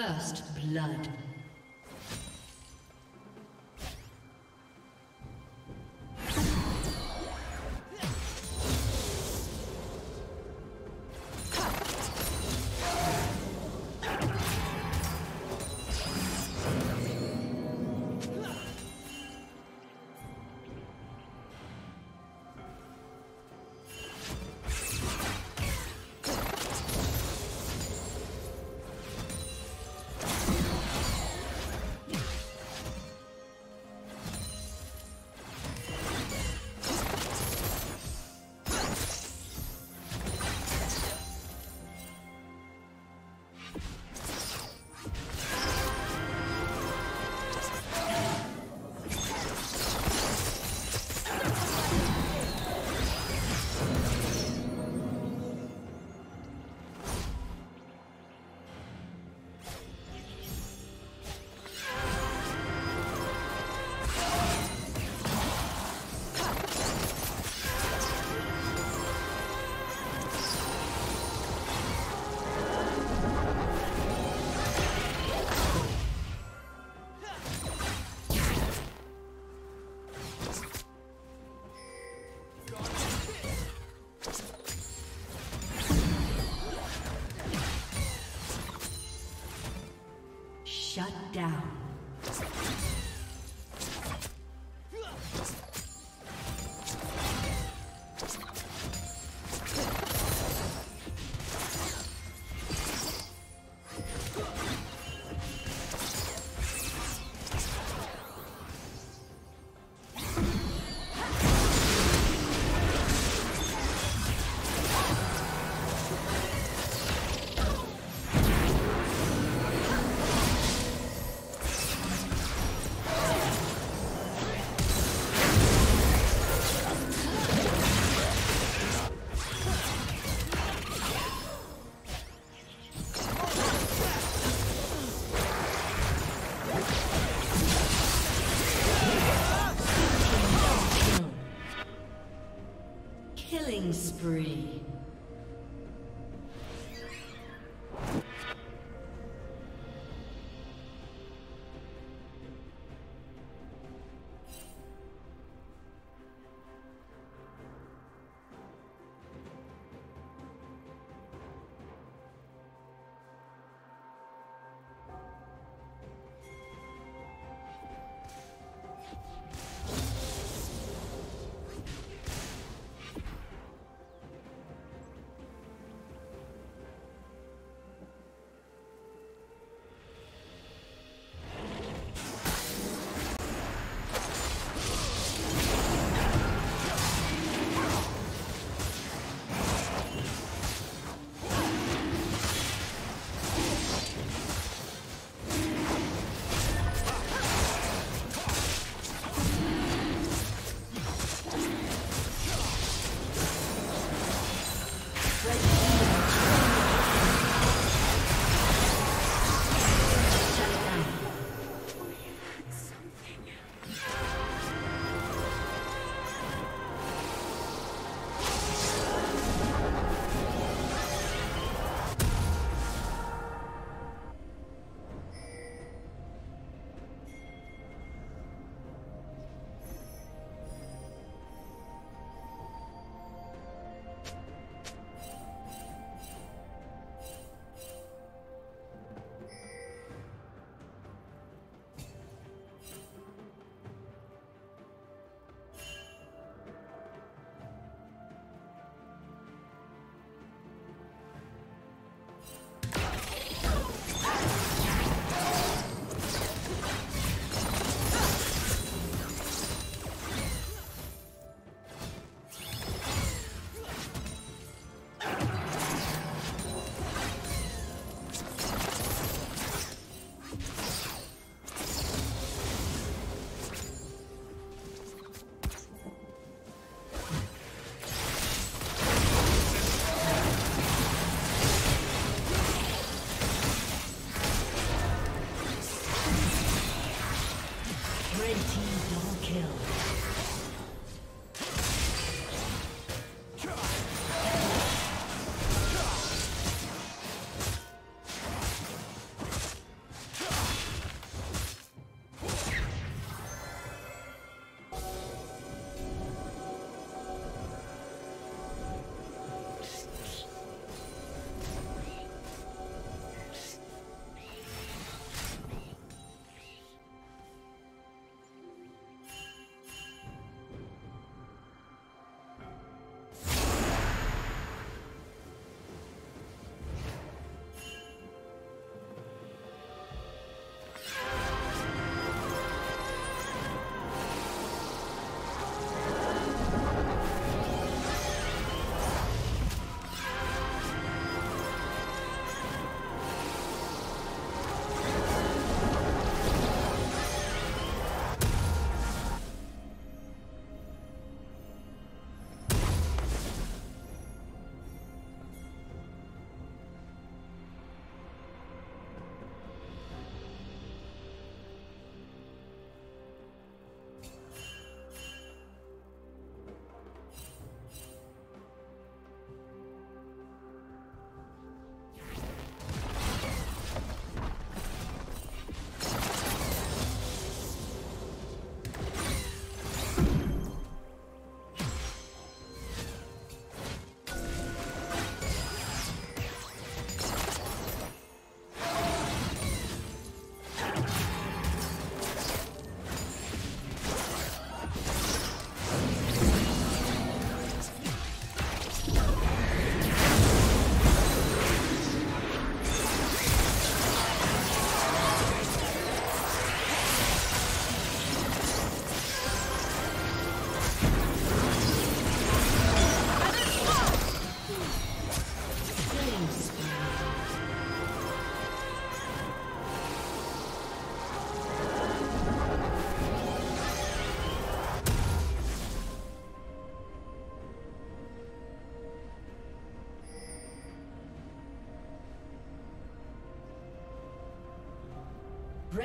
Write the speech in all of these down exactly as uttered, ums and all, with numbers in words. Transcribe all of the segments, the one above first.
First blood. Shut down. Spree.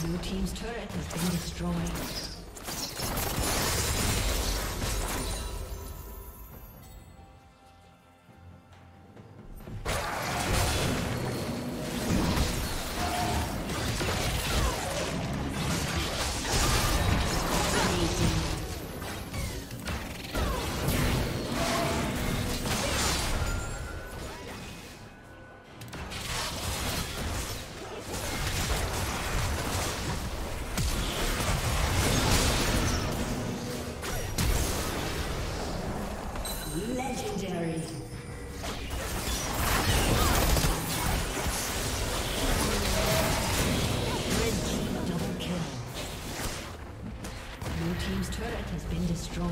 Blue team's turret has been destroyed. Legendary. Red team double kill. Blue team's turret has been destroyed.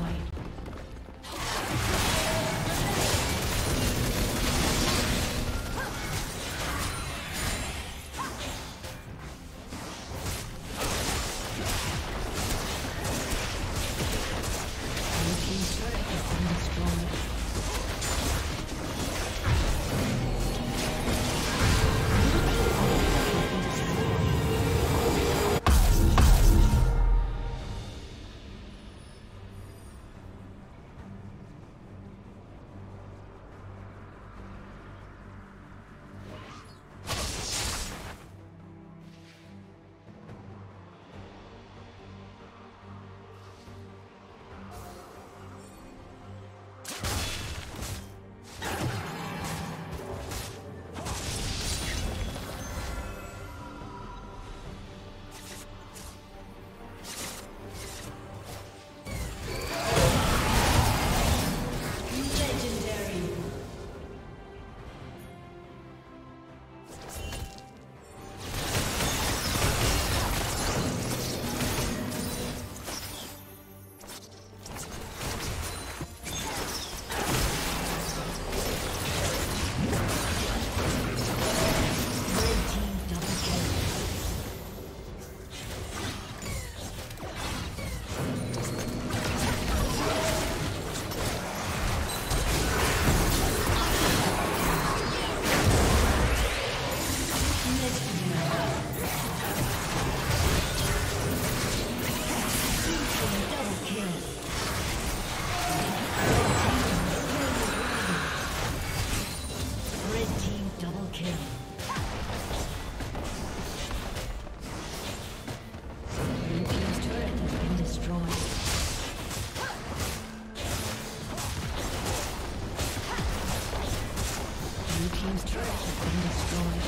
Blue team's turret has been destroyed.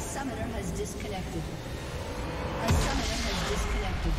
A summoner has disconnected. A summoner has disconnected.